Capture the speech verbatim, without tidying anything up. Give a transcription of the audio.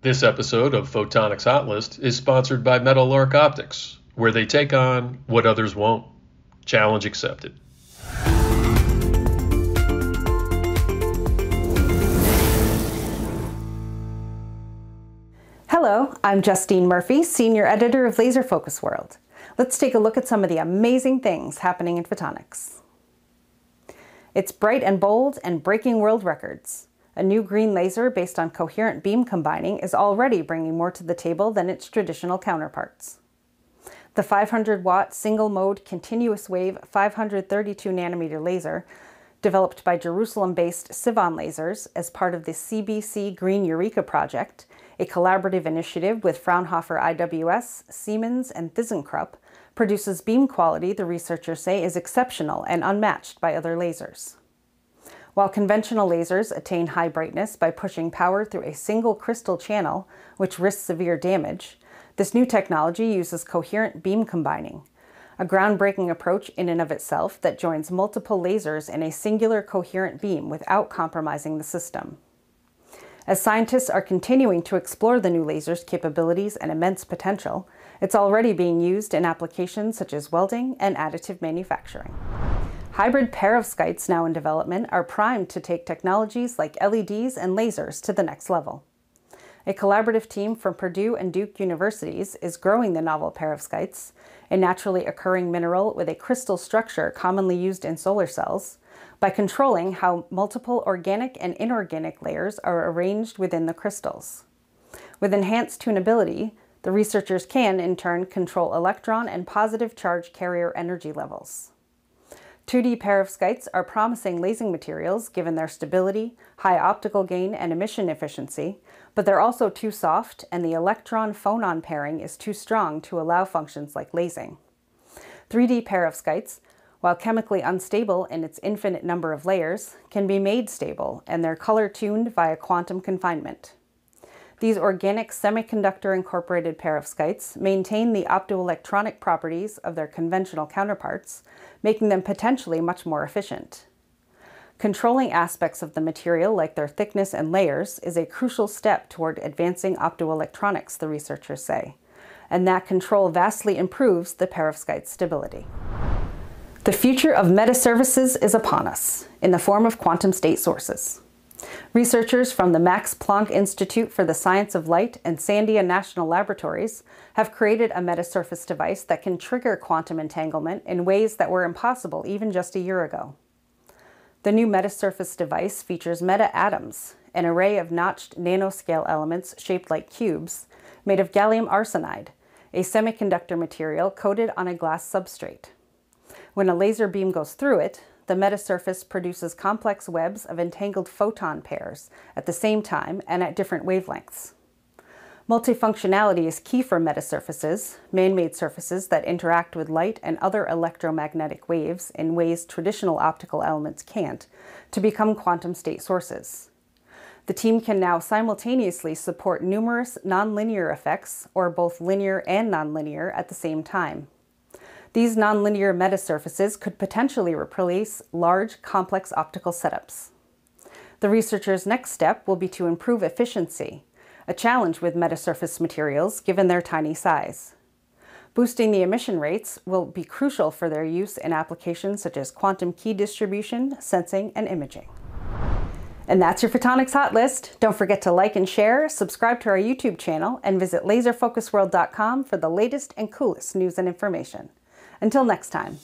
This episode of Photonics Hot List is sponsored by Metal Lark Optics, where they take on what others won't. Challenge accepted. Hello, I'm Justine Murphy, Senior Editor of Laser Focus World. Let's take a look at some of the amazing things happening in photonics. It's bright and bold and breaking world records. A new green laser based on coherent beam combining is already bringing more to the table than its traditional counterparts. The five hundred watt single-mode continuous wave five hundred thirty-two nanometer laser, developed by Jerusalem-based Civan Lasers as part of the C B C Green EUREKA project, a collaborative initiative with Fraunhofer I W S, Siemens, and ThyssenKrupp, produces beam quality the researchers say is exceptional and unmatched by other lasers. While conventional lasers attain high brightness by pushing power through a single crystal channel, which risks severe damage, this new technology uses coherent beam combining, a groundbreaking approach in and of itself that joins multiple lasers in a singular coherent beam without compromising the system. As scientists are continuing to explore the new laser's capabilities and immense potential, it's already being used in applications such as welding and additive manufacturing. Hybrid perovskites now in development are primed to take technologies like L E Ds and lasers to the next level. A collaborative team from Purdue and Duke Universities is growing the novel perovskites, a naturally occurring mineral with a crystal structure commonly used in solar cells, by controlling how multiple organic and inorganic layers are arranged within the crystals. With enhanced tunability, the researchers can, in turn, control electron and positive charge carrier energy levels. two D perovskites are promising lasing materials given their stability, high optical gain, and emission efficiency, but they're also too soft and the electron-phonon pairing is too strong to allow functions like lasing. three D perovskites, while chemically unstable in its infinite number of layers, can be made stable and they're color-tuned via quantum confinement. These organic semiconductor-incorporated perovskites maintain the optoelectronic properties of their conventional counterparts, making them potentially much more efficient. Controlling aspects of the material like their thickness and layers is a crucial step toward advancing optoelectronics, the researchers say, and that control vastly improves the perovskite's stability. The future of meta services is upon us, in the form of quantum state sources. Researchers from the Max Planck Institute for the Science of Light and Sandia National Laboratories have created a metasurface device that can trigger quantum entanglement in ways that were impossible even just a year ago. The new metasurface device features meta-atoms, an array of notched nanoscale elements shaped like cubes, made of gallium arsenide, a semiconductor material coated on a glass substrate. When a laser beam goes through it, the metasurface produces complex webs of entangled photon pairs at the same time and at different wavelengths. Multifunctionality is key for metasurfaces, man-made surfaces that interact with light and other electromagnetic waves in ways traditional optical elements can't, to become quantum state sources. The team can now simultaneously support numerous nonlinear effects, or both linear and nonlinear, at the same time. These nonlinear metasurfaces could potentially replace large, complex optical setups. The researchers' next step will be to improve efficiency, a challenge with metasurface materials given their tiny size. Boosting the emission rates will be crucial for their use in applications such as quantum key distribution, sensing, and imaging. And that's your Photonics Hot List. Don't forget to like and share, subscribe to our YouTube channel, and visit laser focus world dot com for the latest and coolest news and information. Until next time.